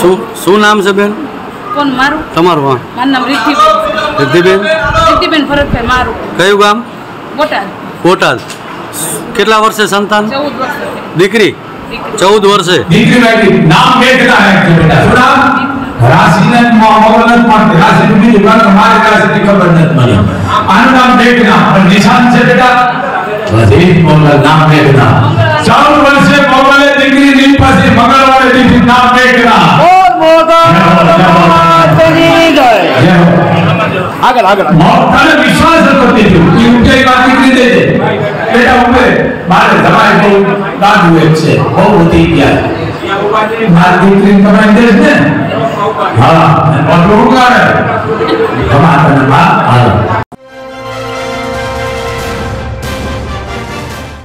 शू नाम से बेन? कौन मारू? तमारू हाँ। मारू नाम रिद्धि। रिद्धि बेन? रिद्धि बेन फरक है मारू। कयो गाम? बोटाल। बोटाल। कितना वर्षे संतान? 14 वर्षे। दीकरी? 14 वर्षे। दीकरी बैठी। नाम क्या क्या है बेटा? सुना? राशिनत माहौलत पांच राशिनत भी बार हमारे राशिनत का बंधन बनी। अनुनाम देखना और निशान से बेटा राशिनत माहौलत नाम देखना। 4 वर्षे माहौलत दीकरी निपासी मगर वाले दीकरी नाम देखना। आगे आगे मौका विश्वास करते थे कि उनके बात की दे दे बेटा उनके बारे दबाए को दाद हुए से वो होती क्या बात की कमेंट दे दे हां और लोग आ रहे हमारा बात आ रहा